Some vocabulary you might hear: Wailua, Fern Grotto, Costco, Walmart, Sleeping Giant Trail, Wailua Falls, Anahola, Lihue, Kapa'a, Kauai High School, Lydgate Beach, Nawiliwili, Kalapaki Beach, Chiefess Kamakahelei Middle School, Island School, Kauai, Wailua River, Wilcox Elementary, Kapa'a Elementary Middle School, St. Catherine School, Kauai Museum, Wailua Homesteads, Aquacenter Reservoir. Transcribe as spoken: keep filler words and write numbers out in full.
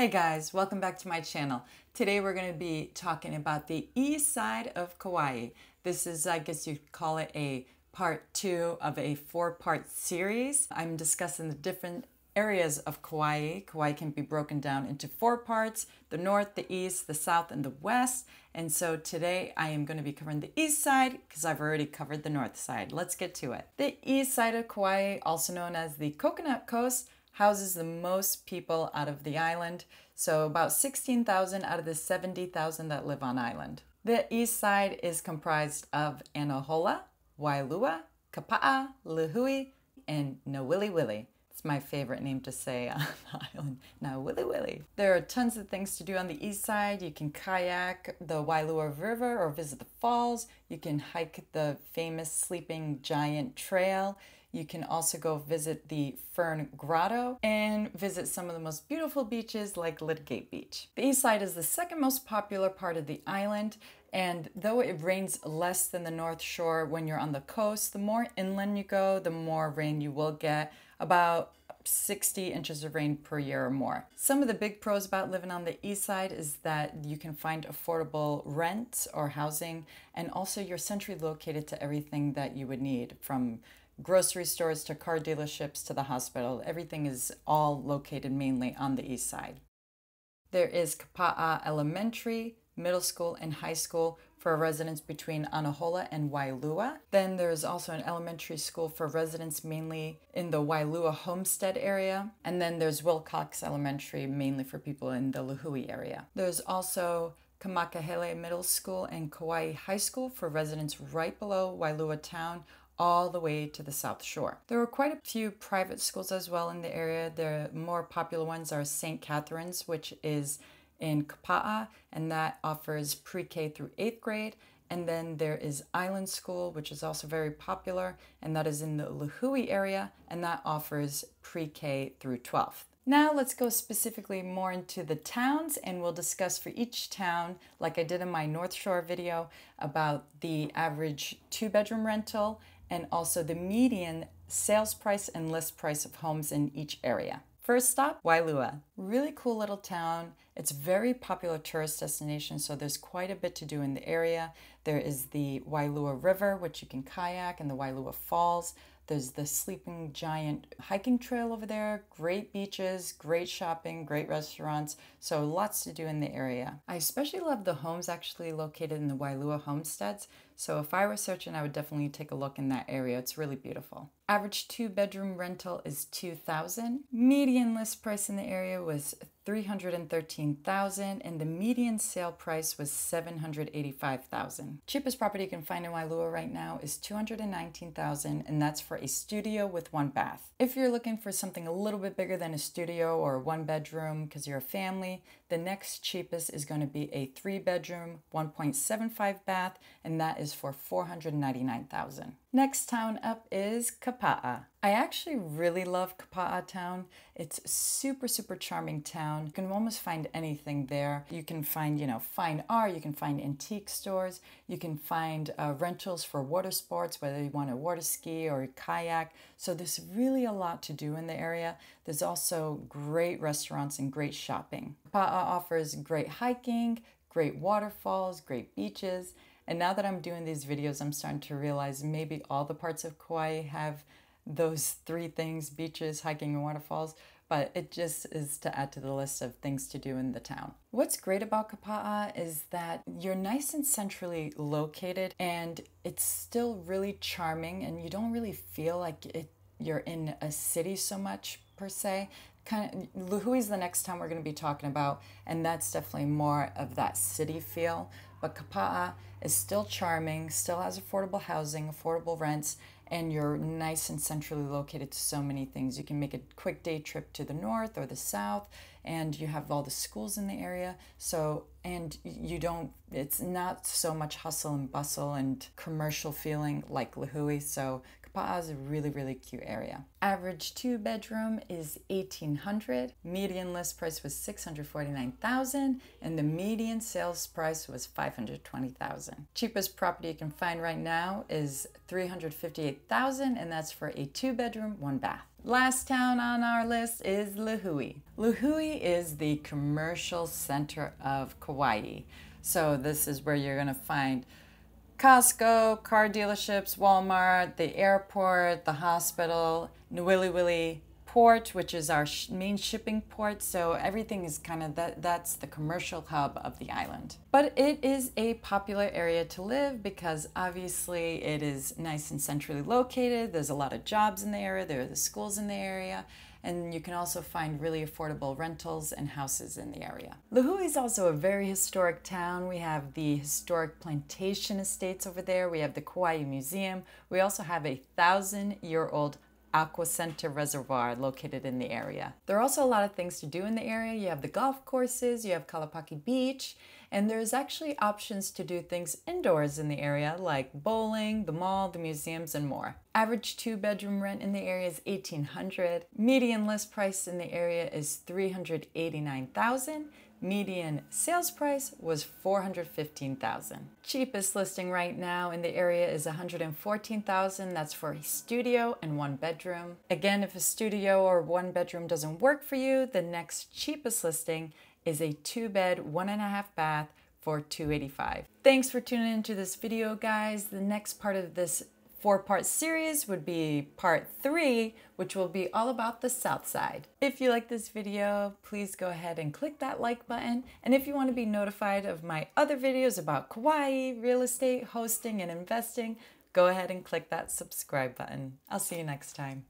Hey guys, welcome back to my channel. Today we're going to be talking about the east side of Kauai. This is, I guess you'd call it a part two of a four-part series. I'm discussing the different areas of Kauai. Kauai can be broken down into four parts: the north, the east, the south, and the west. And so today I am going to be covering the east side because I've already covered the north side. Let's get to it. The east side of Kauai, also known as the Coconut Coast, houses the most people out of the island, so about sixteen thousand out of the seventy thousand that live on island. The east side is comprised of Anahola, Wailua, Kapa'a, Lihue, and Nawiliwili. It's my favorite name to say on the island, Nawiliwili. There are tons of things to do on the east side. You can kayak the Wailua River or visit the falls. You can hike the famous Sleeping Giant Trail. You can also go visit the Fern Grotto and visit some of the most beautiful beaches like Lydgate Beach. The east side is the second most popular part of the island, and though it rains less than the north shore when you're on the coast, the more inland you go, the more rain you will get, about sixty inches of rain per year or more. Some of the big pros about living on the east side is that you can find affordable rent or housing, and also you're centrally located to everything that you would need, from grocery stores to car dealerships to the hospital. Everything is all located mainly on the east side. There is Kapa'a Elementary, Middle School, and High School for residents between Anahola and Wailua. Then there is also an elementary school for residents mainly in the Wailua Homestead area. And then there's Wilcox Elementary, mainly for people in the Lihue area. There's also Kamakahelei Middle School and Kauai High School for residents right below Wailua town, all the way to the south shore. There are quite a few private schools as well in the area. The more popular ones are Saint Catherine's, which is in Kapa'a, and that offers pre-K through eighth grade. And then there is Island School, which is also very popular, and that is in the Lihue area, and that offers pre-K through twelfth. Now let's go specifically more into the towns, and we'll discuss for each town, like I did in my North Shore video, about the average two-bedroom rental and also the median sales price and list price of homes in each area. First stop, Wailua. Really cool little town. It's a very popular tourist destination, so there's quite a bit to do in the area. There is the Wailua River, which you can kayak, and the Wailua Falls. There's the Sleeping Giant hiking trail over there, great beaches, great shopping, great restaurants, so lots to do in the area. I especially love the homes actually located in the Wailua Homesteads, so if I were searching, I would definitely take a look in that area. It's really beautiful. Average two-bedroom rental is two thousand dollars. Median list price in the area was three hundred thirteen thousand dollars, and the median sale price was seven hundred eighty-five thousand dollars. Cheapest property you can find in Wailua right now is two hundred nineteen thousand dollars, and that's for a studio with one bath. If you're looking for something a little bit bigger than a studio or one bedroom because you're a family, the next cheapest is going to be a three-bedroom, one point seven five bath, and that is for four hundred ninety-nine thousand dollars. Next town up is Kapa'a. I actually really love Kapa'a town. It's a super, super charming town. You can almost find anything there. You can find, you know, fine art, you can find antique stores, you can find uh, rentals for water sports, whether you want to water ski or kayak. So there's really a lot to do in the area. There's also great restaurants and great shopping. Kapa'a offers great hiking, great waterfalls, great beaches. And now that I'm doing these videos, I'm starting to realize maybe all the parts of Kauai have those three things: beaches, hiking, and waterfalls, but it just is to add to the list of things to do in the town. What's great about Kapa'a is that you're nice and centrally located, and it's still really charming, and you don't really feel like it, you're in a city so much per se. Kind of, Lihue is the next town we're going to be talking about, and that's definitely more of that city feel. But Kapa'a is still charming, still has affordable housing, affordable rents, and you're nice and centrally located to so many things. You can make a quick day trip to the north or the south, and you have all the schools in the area. So, and you don't, it's not so much hustle and bustle and commercial feeling like Lihue. So Kapa'a is a really, really cute area. Average two bedroom is eighteen hundred dollars, median list price was six hundred forty-nine thousand dollars, and the median sales price was five hundred twenty thousand dollars. Cheapest property you can find right now is three hundred fifty-eight thousand dollars, and that's for a two bedroom, one bath. Last town on our list is Lihue. Lihue is the commercial center of Kauai. So this is where you're gonna find Costco, car dealerships, Walmart, the airport, the hospital, Nawiliwili port, which is our sh main shipping port. So everything is kind of that, that's the commercial hub of the island. But it is a popular area to live because obviously it is nice and centrally located. There's a lot of jobs in the area. There are the schools in the area. And you can also find really affordable rentals and houses in the area. Lihue is also a very historic town. We have the historic plantation estates over there. We have the Kauai Museum. We also have a thousand-year-old Aquacenter Reservoir located in the area. There are also a lot of things to do in the area. You have the golf courses, you have Kalapaki Beach, and there's actually options to do things indoors in the area like bowling, the mall, the museums, and more. Average two bedroom rent in the area is eighteen hundred dollars. Median list price in the area is three hundred eighty-nine thousand dollars. Median sales price was four hundred fifteen thousand dollars. Cheapest listing right now in the area is one hundred fourteen thousand dollars. That's for a studio and one bedroom. Again, if a studio or one bedroom doesn't work for you, the next cheapest listing is a two bed, one and a half bath for two hundred eighty-five thousand dollars. Thanks for tuning into this video, guys. The next part of this four-part series would be part three, which will be all about the South Side. If you like this video, please go ahead and click that like button. And if you want to be notified of my other videos about Kauai, real estate, hosting, and investing, go ahead and click that subscribe button. I'll see you next time.